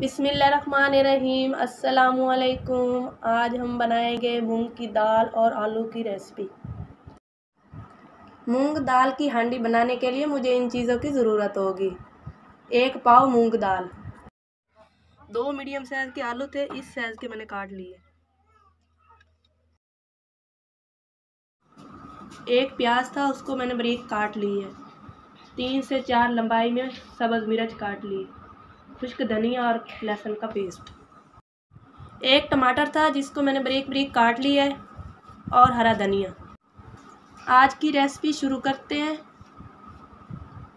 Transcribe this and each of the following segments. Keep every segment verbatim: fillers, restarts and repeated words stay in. बिस्मिल्लाहिर्रहमानिर्रहीम। अस्सलामुअलैकुम। आज हम बनाएंगे मूंग की दाल और आलू की रेसिपी। मूंग दाल की हांडी बनाने के लिए मुझे इन चीज़ों की ज़रूरत होगी। एक पाव मूंग दाल, दो मीडियम साइज़ के आलू थे, इस साइज़ के मैंने काट लिए। एक प्याज था, उसको मैंने बारीक काट ली है। तीन से चार लंबाई में सब्ज़ मिर्च काट ली। खुश्क धनिया और लहसुन का पेस्ट। एक टमाटर था जिसको मैंने बारीक बारीक काट लिया है, और हरा धनिया। आज की रेसिपी शुरू करते हैं।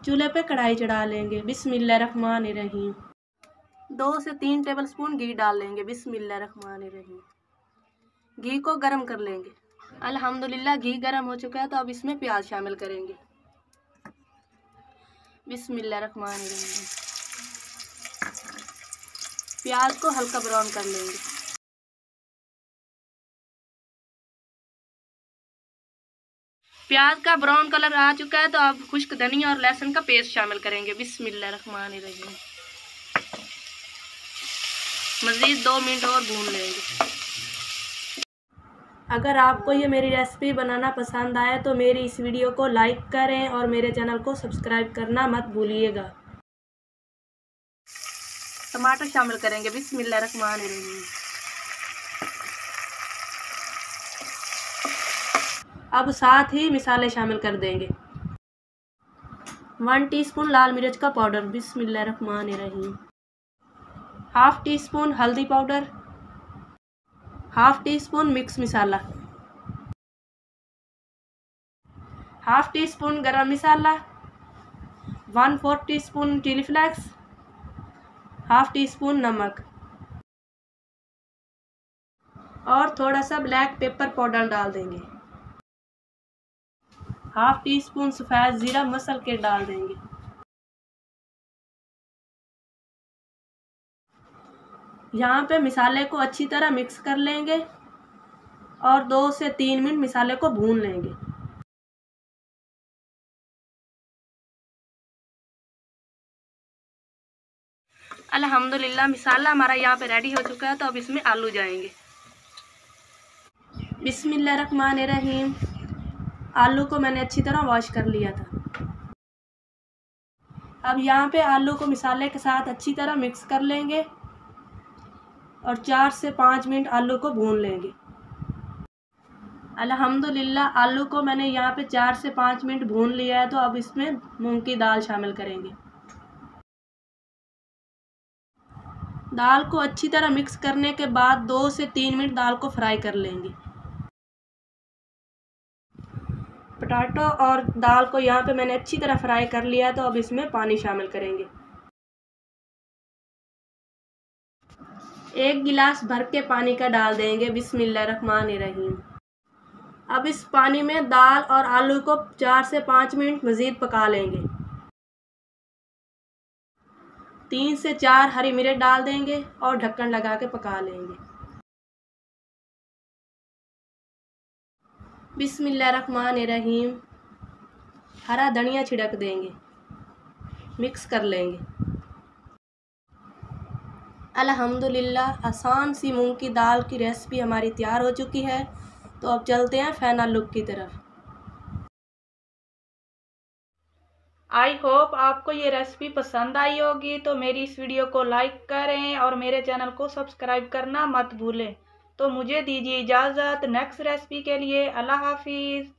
चूल्हे पे कढ़ाई चढ़ा लेंगे। बिस्मिल्लाहिर्रहमानिर्रहीम। दो से तीन टेबलस्पून घी डाल लेंगे। बिस्मिल्लाहिर्रहमानिर्रहीम। घी को गर्म कर लेंगे। अल्हम्दुलिल्लाह घी गर्म हो चुका है, तो अब इसमें प्याज शामिल करेंगे। बिस्मिल्लाहिर्रहमानिर्रहीम। प्याज को हल्का ब्राउन कर लेंगे। प्याज का ब्राउन कलर आ चुका है, तो अब खुश्क धनिया और लहसुन का पेस्ट शामिल करेंगे। बिस्मिल्लाहिर्रहमानिर्रहीम। मज़ीद दो मिनट और भून लेंगे। अगर आपको ये मेरी रेसिपी बनाना पसंद आए तो मेरी इस वीडियो को लाइक करें और मेरे चैनल को सब्सक्राइब करना मत भूलिएगा। टमाटर शामिल करेंगे। बिस्मिल्लाहिर्रहमानिर्रहीम। अब साथ ही मिसाले शामिल कर देंगे। वन टीस्पून लाल मिर्च का पाउडर। बिस्मिल्लाहिर्रहमानिर्रहीम। हाफ टी स्पून हल्दी powder. Half teaspoon mix masala. Half teaspoon garam masala. One fourth teaspoon chilli flakes. Half teaspoon नमक और थोड़ा सा ब्लैक पेपर पाउडर डाल देंगे। हाफ टी स्पून सफ़ेद ज़ीरा मसल के डाल देंगे। यहाँ पे मिसाले को अच्छी तरह मिक्स कर लेंगे और दो से तीन मिनट मिसाले को भून लेंगे। अल्हम्दुलिल्लाह मिसाला हमारा यहाँ पे रेडी हो चुका है, तो अब इसमें आलू जाएंगे। बिस्मिल्लाहिर्रहमानिर्रहीम। आलू को मैंने अच्छी तरह वॉश कर लिया था। अब यहाँ पे आलू को मिसाले के साथ अच्छी तरह मिक्स कर लेंगे और चार से पाँच मिनट आलू को भून लेंगे। अल्हम्दुलिल्लाह आलू को मैंने यहाँ पे चार से पाँच मिनट भून लिया है, तो अब इसमें मूंग की दाल शामिल करेंगे। दाल को अच्छी तरह मिक्स करने के बाद दो से तीन मिनट दाल को फ्राई कर लेंगे। पटाटो और दाल को यहाँ पे मैंने अच्छी तरह फ्राई कर लिया, तो अब इसमें पानी शामिल करेंगे। एक गिलास भर के पानी का डाल देंगे। बिस्मिल्लाहिर्रहमानिर्रहीम। अब इस पानी में दाल और आलू को चार से पाँच मिनट मज़ीद पका लेंगे। तीन से चार हरी मिर्च डाल देंगे और ढक्कन लगा के पका लेंगे। बिस्मिल्लाहिर्रहमानिर्रहीम। हरा धनिया छिड़क देंगे। मिक्स कर लेंगे। अल्हम्दुलिल्लाह आसान सी मूंग की दाल की रेसिपी हमारी तैयार हो चुकी है, तो अब चलते हैं फाइनल लुक की तरफ। आई होप आपको ये रेसिपी पसंद आई होगी, तो मेरी इस वीडियो को लाइक करें और मेरे चैनल को सब्सक्राइब करना मत भूलें। तो मुझे दीजिए इजाज़त नेक्स्ट रेसिपी के लिए। अल्लाह हाफिज़।